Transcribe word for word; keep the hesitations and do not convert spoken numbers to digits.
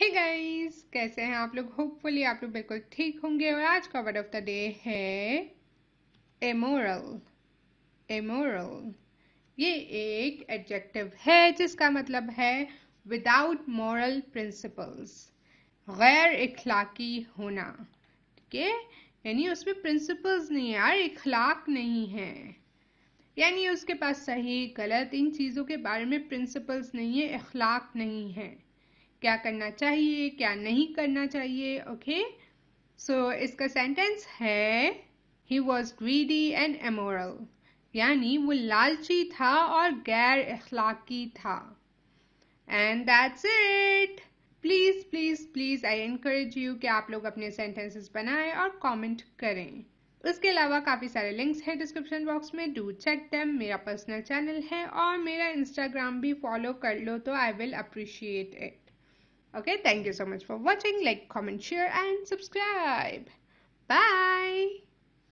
हे hey guys, कैसे हैं आप लोग। होपफुली आप लोग बिल्कुल ठीक होंगे। और आज का वर्ड ऑफ द डे है एमोरल। एमोरल ये एक एडजेक्टिव है जिसका मतलब है विदाउट मॉरल प्रिंसिपल्स, गैर इखलाकी होना। ठीक है, यानी उसमें प्रिंसिपल्स नहीं है यार, इखलाक नहीं है, यानी उसके पास सही गलत इन चीज़ों के बारे में प्रिंसिपल्स नहीं है, इखलाक नहीं है, क्या करना चाहिए क्या नहीं करना चाहिए। ओके, सो इसका सेंटेंस है he was greedy and amoral, यानी वो लालची था और गैर अखलाकी था। And that's it. Please please please I encourage you कि आप लोग अपने सेंटेंसेस बनाएं और कमेंट करें। उसके अलावा काफ़ी सारे लिंक्स हैं डिस्क्रिप्शन बॉक्स में, डू चेक देम। मेरा पर्सनल चैनल है और मेरा इंस्टाग्राम भी फॉलो कर लो तो I will appreciate it. Okay, thank you so much for watching. Like, comment, share and subscribe. Bye.